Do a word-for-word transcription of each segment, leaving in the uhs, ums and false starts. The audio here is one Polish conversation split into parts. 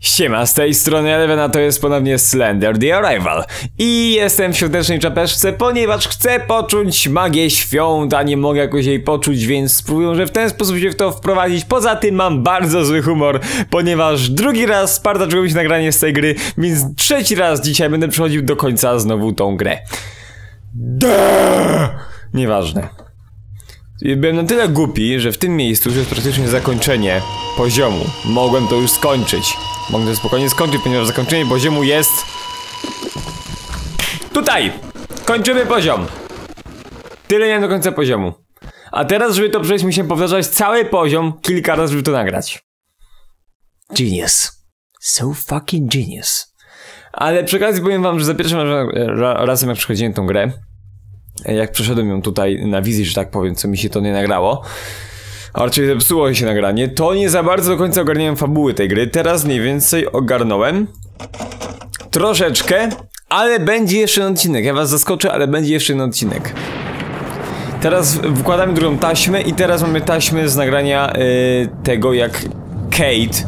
Siema, z tej strony Eleven, a to jest ponownie Slender: The Arrival. I jestem w świątecznej czapeczce, ponieważ chcę poczuć magię świąt, a nie mogę jakoś jej poczuć, więc spróbuję, że w ten sposób się w to wprowadzić. Poza tym mam bardzo zły humor, ponieważ drugi raz spartaczyło mi się nagranie z tej gry, więc trzeci raz dzisiaj będę przechodził do końca znowu tą grę. Deee! Nieważne. Byłem na tyle głupi, że w tym miejscu, że jest praktycznie zakończenie poziomu. Mogłem to już skończyć. Mogę to spokojnie skończyć, ponieważ zakończenie poziomu jest... tutaj! Kończymy poziom! Tyle miałem do końca poziomu. A teraz, żeby to przejść, musimy powtarzać cały poziom kilka razy, żeby to nagrać. Genius. So fucking genius. Ale przy okazji powiem wam, że za pierwszym razem, jak przechodziłem tą grę, jak przeszedłem ją tutaj na wizji, że tak powiem, co mi się to nie nagrało, a raczej zepsuło się nagranie, to nie za bardzo do końca ogarniałem fabuły tej gry. Teraz mniej więcej ogarnąłem troszeczkę, ale będzie jeszcze jeden odcinek. Ja was zaskoczę, ale będzie jeszcze jeden odcinek. Teraz wkładamy drugą taśmę i teraz mamy taśmę z nagrania yy, tego, jak Kate,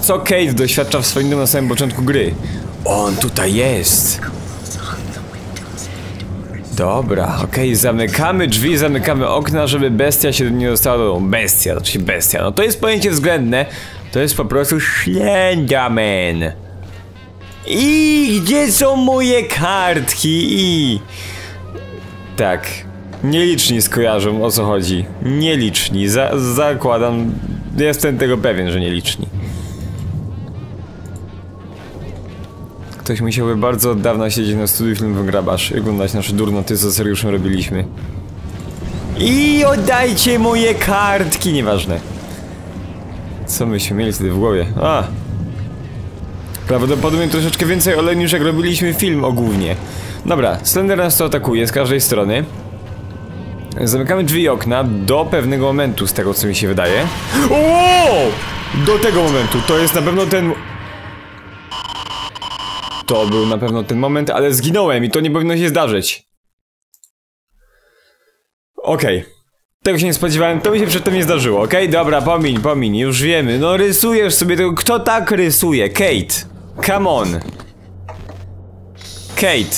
co Kate doświadcza w swoim domu na samym początku gry. On tutaj jest. Dobra, okej, okay, zamykamy drzwi, zamykamy okna, żeby bestia się nie dostała do domu. Bestia, znaczy bestia, no to jest pojęcie względne. To jest po prostu Slenderman. I gdzie są moje kartki? I... tak, nieliczni skojarzą, o co chodzi. Nieliczni, za zakładam, jestem tego pewien, że nieliczni. Ktoś musiałby bardzo od dawna siedzieć na studiu filmowym Grabasz i oglądać nasze durnoty, co seriuszem robiliśmy. I oddajcie moje kartki! Nieważne. Co myśmy mieli wtedy w głowie? A! Prawdopodobnie troszeczkę więcej oleju niż jak robiliśmy film ogólnie. Dobra, Slender nas to atakuje z każdej strony. Zamykamy drzwi i okna do pewnego momentu, z tego co mi się wydaje. O! Do tego momentu, to jest na pewno ten... to był na pewno ten moment, ale zginąłem i to nie powinno się zdarzyć. Okej. Okay. Tego się nie spodziewałem, to mi się przedtem nie zdarzyło, okej? Okay? Dobra, pomiń, pomiń, już wiemy. No rysujesz sobie tego... kto tak rysuje? Kate! Come on! Kate!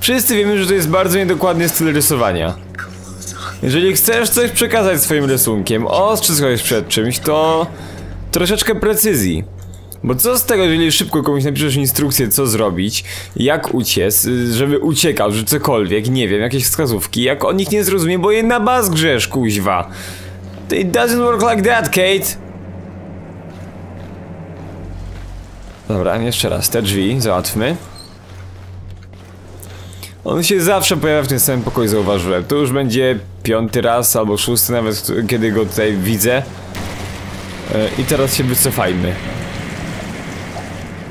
Wszyscy wiemy, że to jest bardzo niedokładny styl rysowania. Jeżeli chcesz coś przekazać swoim rysunkiem, ostrzec przed czymś, to... troszeczkę precyzji. Bo co z tego, jeżeli szybko komuś napiszesz instrukcję, co zrobić, jak uciec, żeby uciekał, że cokolwiek, nie wiem, jakieś wskazówki, jak on ich nie zrozumie, bo je na bas grzesz, kuźwa. It doesn't work like that, Kate. Dobra, jeszcze raz, te drzwi załatwmy. On się zawsze pojawia w tym samym pokoju, zauważyłem. To już będzie piąty raz, albo szósty nawet, kiedy go tutaj widzę. I teraz się wycofajmy.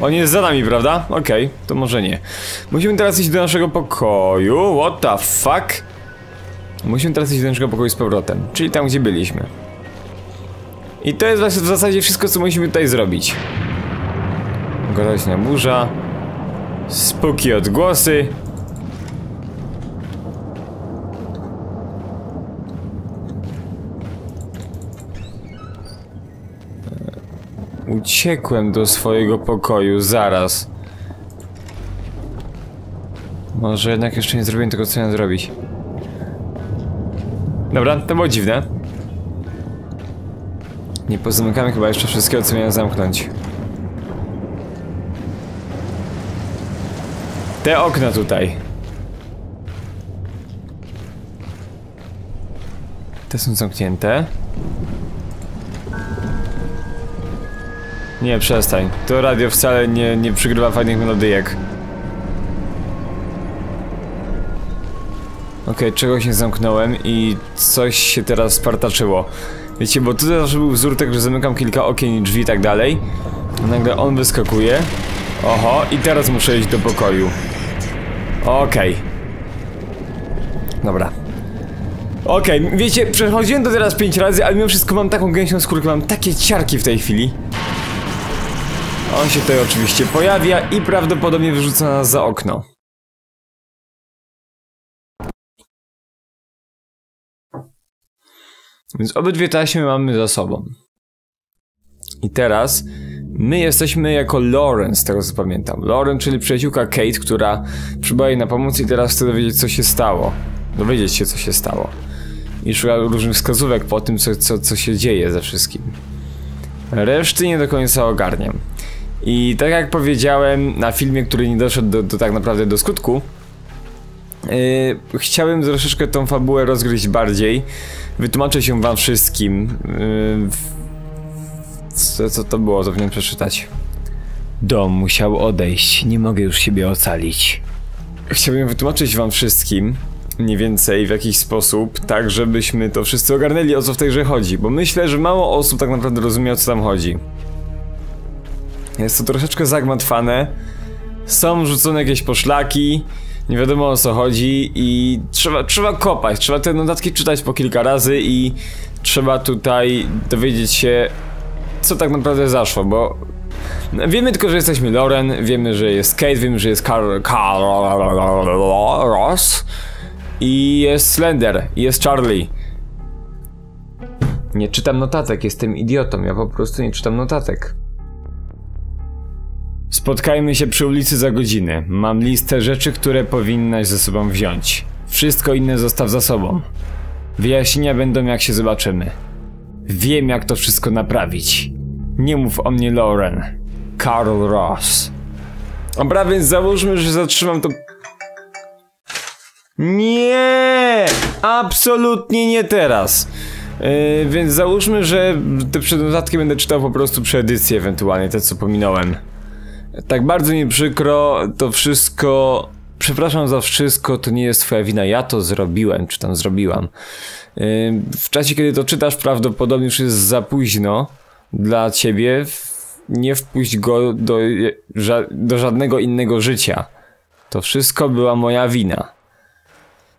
On jest za nami, prawda? Okej, okay, to może nie. Musimy teraz iść do naszego pokoju. What the fuck? Musimy teraz iść do naszego pokoju z powrotem. Czyli tam, gdzie byliśmy. I to jest w zasadzie wszystko, co musimy tutaj zrobić. Groźna burza. Spooky odgłosy. Uciekłem do swojego pokoju, zaraz. Może jednak jeszcze nie zrobiłem tego, co miałem zrobić. Dobra, to było dziwne. Nie pozamykamy chyba jeszcze wszystkiego, co miałem zamknąć. Te okna tutaj. Te są zamknięte. Nie, przestań. To radio wcale nie, nie przygrywa fajnych melodyjek. Okej, okay, czegoś nie zamknąłem i coś się teraz spartaczyło. Wiecie, bo tutaj zawsze był wzór tak, że zamykam kilka okien i drzwi i tak dalej. Nagle on wyskakuje. Oho, i teraz muszę iść do pokoju. Okej. Okay. Dobra. Okej, okay, wiecie, przechodziłem to teraz pięć razy, ale mimo wszystko mam taką gęsią skórkę, mam takie ciarki w tej chwili. On się tutaj oczywiście pojawia i prawdopodobnie wyrzuca nas za okno. Więc obydwie taśmy mamy za sobą. I teraz My jesteśmy jako Lauren, z tego co pamiętam. Lauren, czyli przyjaciółka Kate, która przybyła jej na pomoc i teraz chce dowiedzieć, co się stało. Dowiedzieć się, co się stało. I szuka różnych wskazówek po tym, co, co, co się dzieje ze wszystkim. Reszty nie do końca ogarniam. I tak jak powiedziałem na filmie, który nie doszedł do, do, tak naprawdę do skutku, Yy, chciałem troszeczkę tą fabułę rozgryźć bardziej. Wytłumaczę się wam wszystkim. Yy, co, co to było? Zapomniałem przeczytać. Dom musiał odejść. Nie mogę już siebie ocalić. Chciałbym wytłumaczyć wam wszystkim mniej więcej w jakiś sposób, tak żebyśmy to wszyscy ogarnęli, o co w tej grze chodzi. Bo myślę, że mało osób tak naprawdę rozumie, o co tam chodzi. Jest to troszeczkę zagmatwane. Są rzucone jakieś poszlaki. Nie wiadomo, o co chodzi i trzeba, trzeba kopać, trzeba te notatki czytać po kilka razy i trzeba tutaj dowiedzieć się, co tak naprawdę zaszło, bo wiemy tylko, że jesteśmy Lauren, wiemy, że jest Kate, wiemy, że jest Karl Ross i jest Slender, i jest Charlie. Nie czytam notatek, jestem idiotą, ja po prostu nie czytam notatek. Spotkajmy się przy ulicy za godzinę. Mam listę rzeczy, które powinnaś ze sobą wziąć. Wszystko inne zostaw za sobą. Wyjaśnienia będą, jak się zobaczymy. Wiem, jak to wszystko naprawić. Nie mów o mnie, Lauren. Karl Ross. Dobra, więc załóżmy, że zatrzymam to... Nie! Absolutnie nie teraz! Yy, więc załóżmy, że te przednotatki będę czytał po prostu przy edycji ewentualnie, te co pominąłem. Tak bardzo mi przykro, to wszystko, przepraszam za wszystko, to nie jest twoja wina, ja to zrobiłem, czy tam zrobiłam. Yy, w czasie, kiedy to czytasz, prawdopodobnie już jest za późno dla ciebie, nie wpuść go do, ża do żadnego innego życia. To wszystko była moja wina.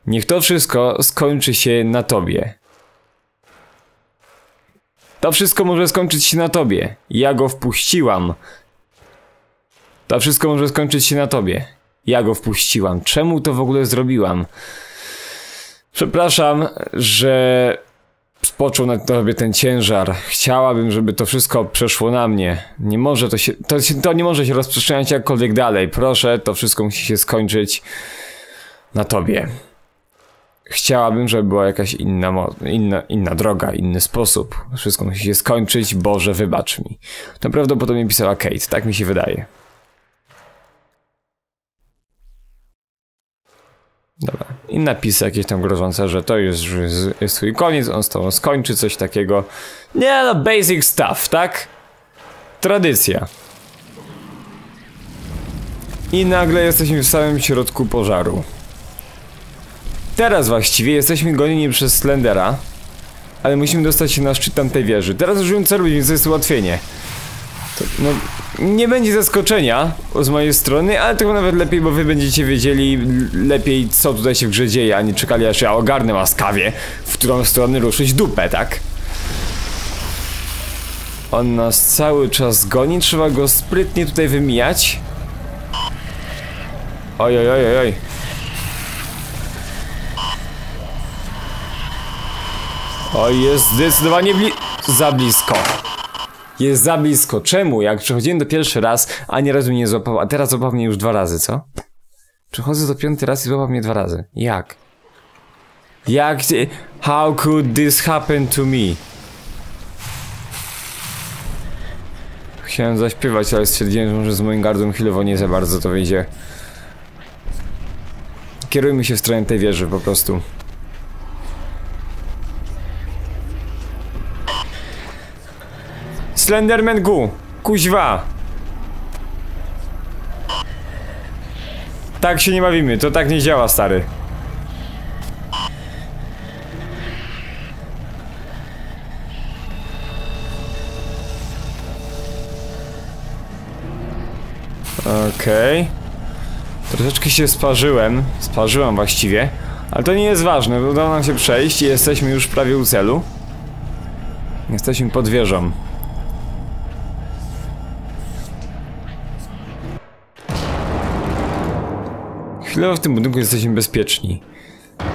Niech to wszystko skończy się na tobie. To wszystko może skończyć się na tobie, ja go wpuściłam. To wszystko może skończyć się na tobie. Ja go wpuściłam. Czemu to w ogóle zrobiłam? Przepraszam, że spoczął na tobie ten ciężar. Chciałabym, żeby to wszystko przeszło na mnie. Nie może to się... To, się, to nie może się rozprzestrzeniać jakkolwiek dalej. Proszę, to wszystko musi się skończyć na tobie. Chciałabym, żeby była jakaś inna, inna, inna droga, inny sposób. Wszystko musi się skończyć. Boże, wybacz mi. To prawdopodobnie pisała Kate. Tak mi się wydaje. Dobra, i napisy jakieś tam grożące, że to już jest twój koniec, on z tobą skończy, coś takiego. Nie no, basic stuff, tak? Tradycja. I nagle jesteśmy w samym środku pożaru. Teraz właściwie jesteśmy gonieni przez Slendera, ale musimy dostać się na szczyt tamtej wieży. Teraz już wiem, co robić, więc to jest ułatwienie. To, no... Nie będzie zaskoczenia z mojej strony, ale tego nawet lepiej, bo wy będziecie wiedzieli lepiej, co tutaj się w grze dzieje, a nie czekali, aż ja ogarnę łaskawie, w którą stronę ruszyć dupę, tak? On nas cały czas goni, trzeba go sprytnie tutaj wymijać. Oj, oj, oj, oj. Oj, jest zdecydowanie bli- za blisko. Jest za blisko. Czemu? Jak przechodziłem do pierwszy raz, ani razu mnie nie złapał, a teraz złapał mnie już dwa razy, co? Przechodzę do piąty raz i złapał mnie dwa razy. Jak? Jak... How could this happen to me? Chciałem zaśpiewać, ale stwierdziłem, że może z moim gardłem chwilowo nie za bardzo to wyjdzie. Kierujmy się w stronę tej wieży, po prostu. Slenderman gu, kuźwa. Tak się nie bawimy, to tak nie działa, stary. Okej. Okay. Troszeczkę się sparzyłem, sparzyłam właściwie. Ale to nie jest ważne, udało nam się przejść i jesteśmy już prawie u celu. Jesteśmy pod wieżą. Chwilowo w tym budynku jesteśmy bezpieczni.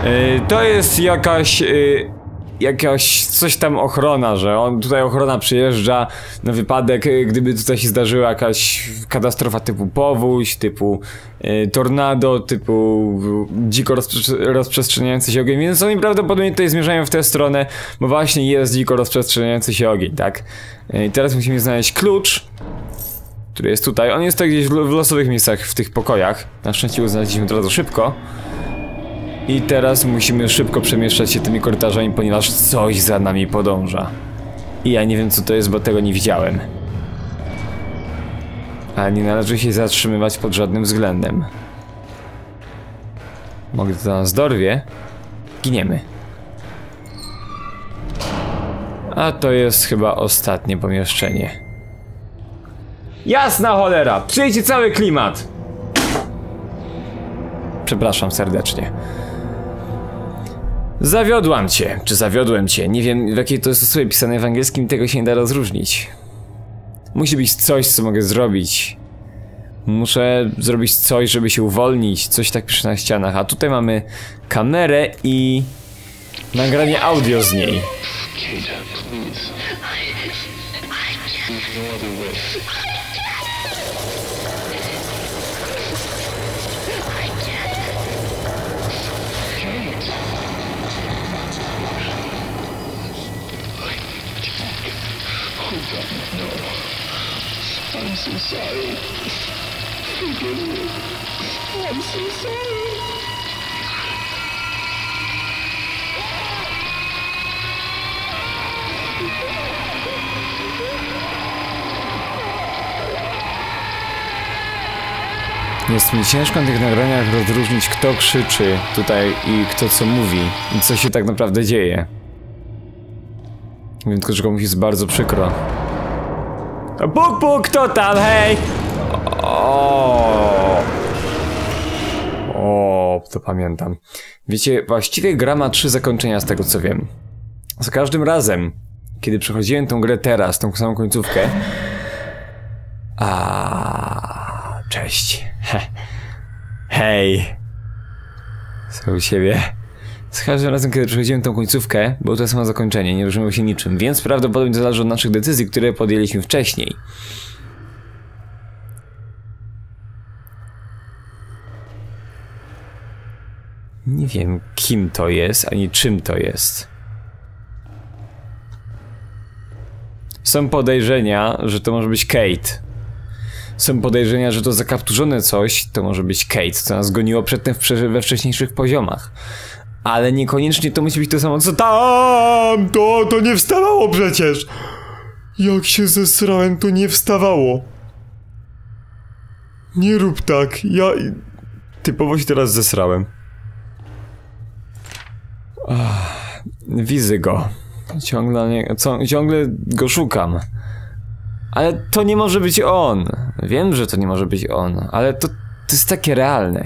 Yy, to jest jakaś... Yy, jakaś coś tam ochrona, że on tutaj ochrona przyjeżdża na wypadek, gdyby tutaj się zdarzyła jakaś katastrofa typu powódź, typu y, tornado, typu dziko rozprze rozprzestrzeniający się ogień, więc oni prawdopodobnie tutaj zmierzają w tę stronę, bo właśnie jest dziko rozprzestrzeniający się ogień, tak? I teraz musimy znaleźć klucz, który jest tutaj, on jest tak gdzieś w losowych miejscach w tych pokojach, na szczęście go znaleźliśmy bardzo szybko. I teraz musimy szybko przemieszczać się tymi korytarzami, ponieważ coś za nami podąża. I ja nie wiem co to jest, bo tego nie widziałem. A nie należy się zatrzymywać pod żadnym względem. Mogę to nas dorwie. Giniemy. A to jest chyba ostatnie pomieszczenie. Jasna cholera! Przyjdzie cały klimat! Przepraszam serdecznie. Zawiodłam cię, czy zawiodłem cię, nie wiem w jakiej to jest osobie pisane w angielskim, tego się nie da rozróżnić. Musi być coś, co mogę zrobić. Muszę zrobić coś, żeby się uwolnić, coś tak pisze na ścianach, a tutaj mamy kamerę i nagranie audio z niej. I'm so sorry. Forgive me. I'm so sorry. Jest mi ciężko na tych nagraniach rozróżnić, kto krzyczy tutaj i kto co mówi i co się tak naprawdę dzieje. Wiem tylko, że komuś jest bardzo przykro. Bóg, Bóg, kto tam, hej! O, o, to pamiętam. Wiecie, właściwie gra ma trzy zakończenia z tego co wiem. Za każdym razem, kiedy przechodziłem tą grę teraz, tą samą końcówkę... A, cześć. He, hej. Co u siebie? Z każdym razem, kiedy przechodziłem tą końcówkę, było to samo zakończenie, nie różniło się niczym, więc prawdopodobnie to zależy od naszych decyzji, które podjęliśmy wcześniej. Nie wiem, kim to jest, ani czym to jest. Są podejrzenia, że to może być Kate. Są podejrzenia, że to zakapturzone coś, to może być Kate, co nas goniło przedtem we wcześniejszych poziomach. Ale niekoniecznie to musi być to samo co tam. To, to nie wstawało przecież. Jak się zesrałem, to nie wstawało. Nie rób tak, ja... Typowo się teraz zesrałem. Ach, widzę go. Ciągle, nie, ciągle go szukam. Ale to nie może być on. Wiem, że to nie może być on, ale to, to jest takie realne.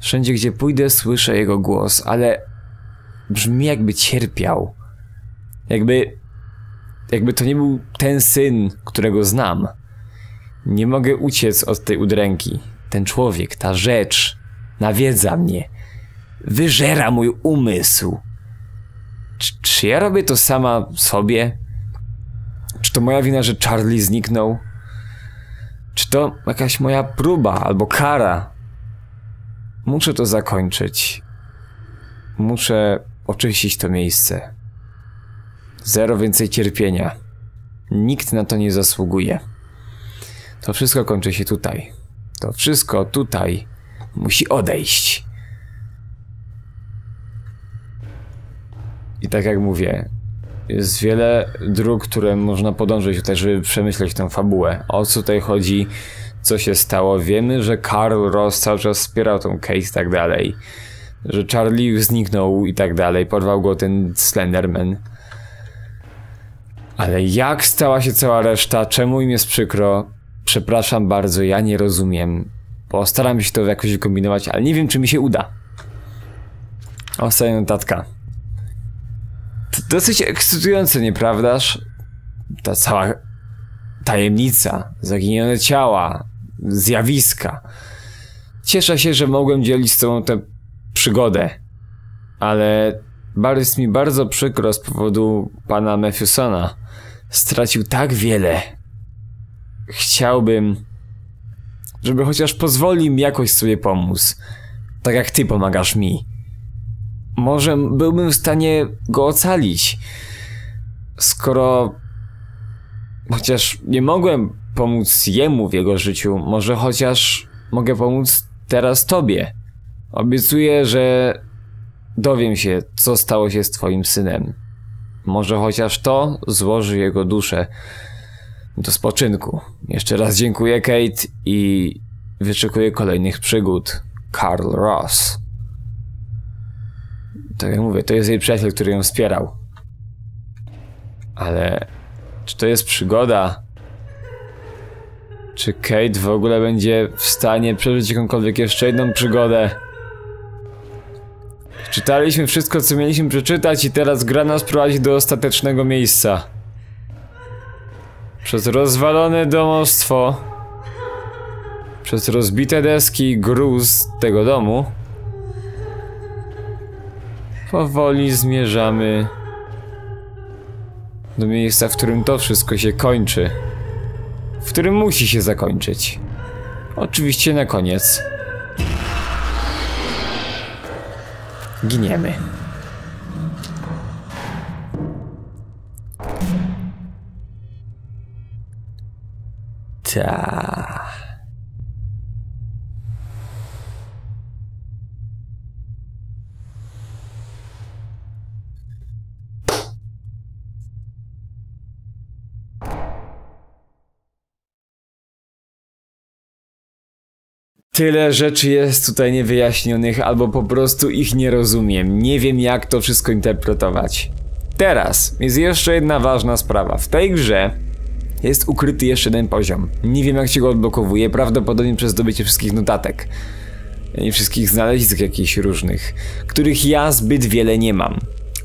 Wszędzie gdzie pójdę, słyszę jego głos, ale... Brzmi jakby cierpiał. Jakby... Jakby to nie był ten syn, którego znam. Nie mogę uciec od tej udręki. Ten człowiek, ta rzecz nawiedza mnie. Wyżera mój umysł. Czy, czy ja robię to sama sobie? Czy to moja wina, że Charlie zniknął? Czy to jakaś moja próba albo kara? Muszę to zakończyć. Muszę oczyścić to miejsce. Zero więcej cierpienia. Nikt na to nie zasługuje. To wszystko kończy się tutaj. To wszystko tutaj musi odejść. I tak jak mówię, jest wiele dróg, które można podążyć tutaj, żeby przemyśleć tę fabułę. O co tutaj chodzi, co się stało. Wiemy, że Karl Ross cały czas wspierał tą Kate i tak dalej. Że Charlie zniknął i tak dalej, porwał go ten Slenderman. Ale jak stała się cała reszta, czemu im jest przykro? Przepraszam bardzo, ja nie rozumiem. Postaram się to jakoś wykombinować, ale nie wiem czy mi się uda. Ostatnia notatka. To dosyć ekscytujące, nieprawdaż? Ta cała tajemnica, zaginione ciała, zjawiska. Cieszę się, że mogłem dzielić z tobą tę przygodę, ale Bardzo jest mi bardzo przykro z powodu pana Matthewsona. Stracił tak wiele. Chciałbym, żeby chociaż pozwolił mi jakoś sobie pomóc. Tak jak ty pomagasz mi. Może byłbym w stanie go ocalić. Skoro... Chociaż nie mogłem pomóc jemu w jego życiu, może chociaż mogę pomóc teraz tobie. Obiecuję, że dowiem się, co stało się z twoim synem. Może chociaż to złoży jego duszę do spoczynku. Jeszcze raz dziękuję, Kate, i wyczekuję kolejnych przygód. Karl Ross. Tak jak mówię, to jest jej przyjaciel, który ją wspierał. Ale... czy to jest przygoda? Czy Kate w ogóle będzie w stanie przeżyć jakąkolwiek jeszcze jedną przygodę? Czytaliśmy wszystko, co mieliśmy przeczytać i teraz gra nas prowadzi do ostatecznego miejsca. Przez rozwalone domostwo. Przez rozbite deski i gruz tego domu. Powoli zmierzamy do miejsca, w którym to wszystko się kończy. W którym musi się zakończyć. Oczywiście na koniec giniemy. Ta. Tyle rzeczy jest tutaj niewyjaśnionych, albo po prostu ich nie rozumiem. Nie wiem, jak to wszystko interpretować. Teraz jest jeszcze jedna ważna sprawa. W tej grze jest ukryty jeszcze jeden poziom. Nie wiem, jak się go odblokowuje, prawdopodobnie przez zdobycie wszystkich notatek. I wszystkich znalezisk jakichś różnych, których ja zbyt wiele nie mam.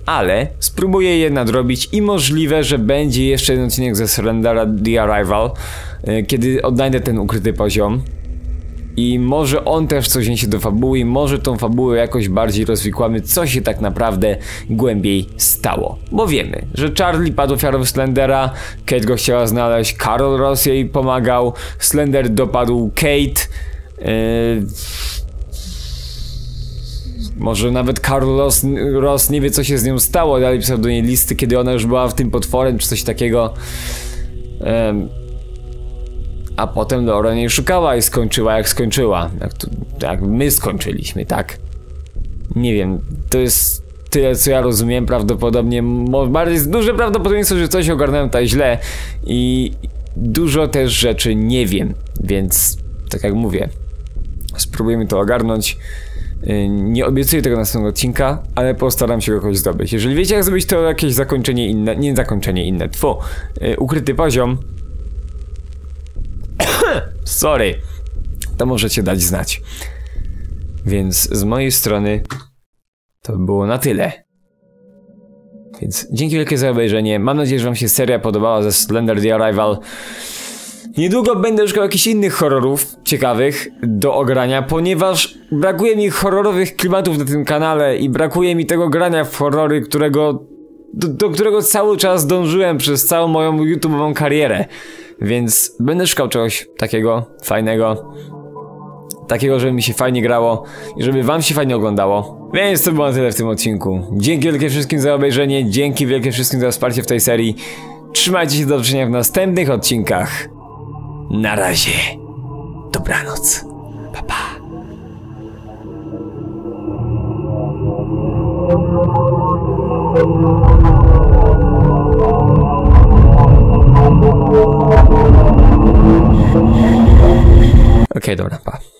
Ale spróbuję je nadrobić i możliwe, że będzie jeszcze jeden odcinek ze Slendera: The Arrival, kiedy odnajdę ten ukryty poziom. I może on też coś niesie do fabuły i może tą fabułę jakoś bardziej rozwikłamy, co się tak naprawdę głębiej stało. Bo wiemy, że Charlie padł ofiarą Slendera, Kate go chciała znaleźć, Karl Ross jej pomagał, Slender dopadł Kate. Yy... Może nawet Karl Ross, Ross nie wie, co się z nią stało, dalej pisał do niej listy, kiedy ona już była w tym potworem czy coś takiego. Yy... A potem Lauren jej szukała i skończyła jak skończyła. Jak, to, jak my skończyliśmy, tak? Nie wiem, to jest tyle, co ja rozumiem. Prawdopodobnie, bardziej duże prawdopodobieństwo, że coś ogarnąłem tutaj źle. I dużo też rzeczy nie wiem. Więc, tak jak mówię, spróbujemy to ogarnąć. Nie obiecuję tego następnego odcinka, ale postaram się go jakoś zdobyć. Jeżeli wiecie, jak zrobić to jakieś zakończenie inne, nie zakończenie inne, tfu, ukryty poziom, sorry, to możecie dać znać. Więc z mojej strony to było na tyle. Więc dzięki wielkie za obejrzenie. Mam nadzieję, że wam się seria podobała ze Slender The Arrival. Niedługo będę szukał jakichś innych horrorów ciekawych do ogrania, ponieważ brakuje mi horrorowych klimatów na tym kanale i brakuje mi tego grania w horrory, którego, do, do którego cały czas dążyłem przez całą moją YouTube'ową karierę. Więc będę szukał czegoś takiego, fajnego. Takiego, żeby mi się fajnie grało i żeby wam się fajnie oglądało. Więc to było na tyle w tym odcinku. Dzięki wielkie wszystkim za obejrzenie, dzięki wielkie wszystkim za wsparcie w tej serii. Trzymajcie się, do zobaczenia w następnych odcinkach. Na razie. Dobranoc. Pa, pa. Okej, okay, dobra, pa.